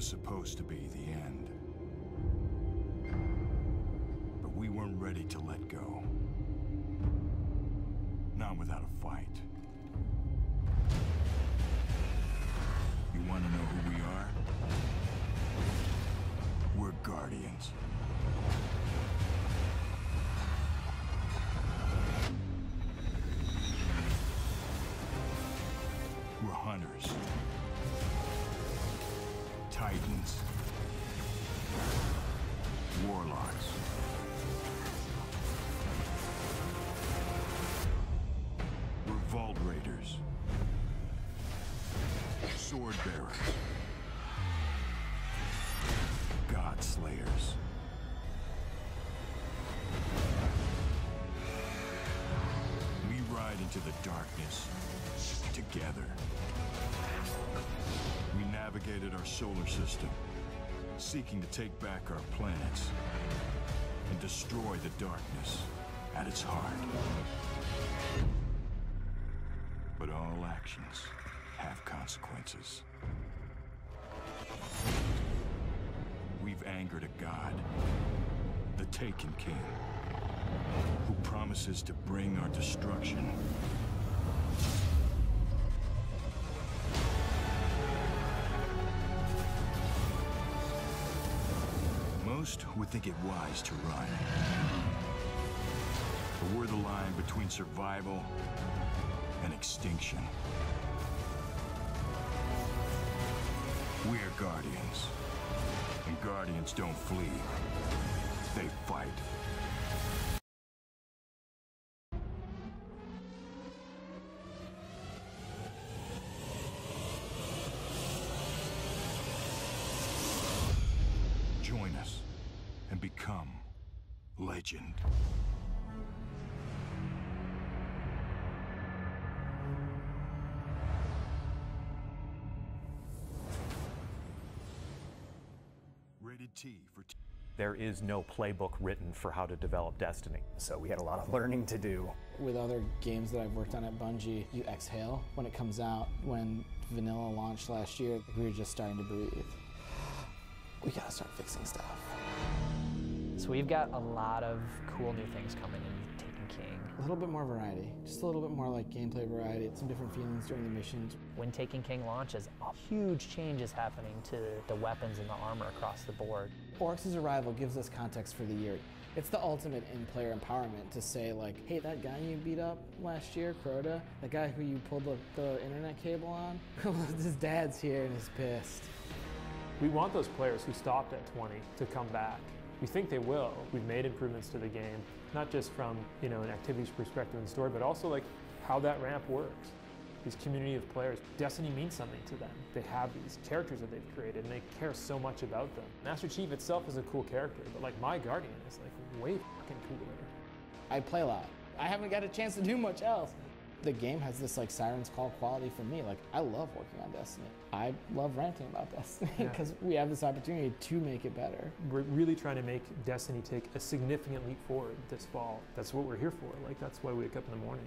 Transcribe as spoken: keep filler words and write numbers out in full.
was supposed to be the end. But we weren't ready to let go. Not without a fight. You want to know who we are? We're Guardians. We're hunters. Titans. Warlocks. We're Vault Raiders. Sword Bearers. God Slayers. We ride into the darkness together. We navigated our solar system, seeking to take back our planets and destroy the darkness at its heart. But all actions have consequences. We've angered a god, the Taken King, who promises to bring our destruction . Most would think it wise to run. But we're the line between survival and extinction. We're Guardians. And Guardians don't flee. They fight. Join us. And become legend. Rated T for T. There is no playbook written for how to develop Destiny. So we had a lot of learning to do. With other games that I've worked on at Bungie, you exhale when it comes out. When Vanilla launched last year, we were just starting to breathe. We gotta start fixing stuff. So we've got a lot of cool new things coming in Taken King. A little bit more variety, just a little bit more like gameplay variety, some different feelings during the missions. When Taken King launches, a huge change is happening to the weapons and the armor across the board. Oryx's arrival gives us context for the year. It's the ultimate in-player empowerment to say like, hey, that guy you beat up last year, Crota, the guy who you pulled the, the internet cable on, his dad's here and he's pissed. We want those players who stopped at twenty to come back. We think they will. We've made improvements to the game, not just from, you know, an activities perspective and story, but also like how that ramp works. This community of players, Destiny means something to them. They have these characters that they've created and they care so much about them. Master Chief itself is a cool character, but like my Guardian is like way fucking cooler. I play a lot. I haven't got a chance to do much else. The game has this like Siren's Call quality for me. Like, I love working on Destiny. I love ranting about Destiny because yeah. We have this opportunity to make it better. We're really trying to make Destiny take a significant leap forward this fall. That's what we're here for. Like, that's why we wake up in the morning.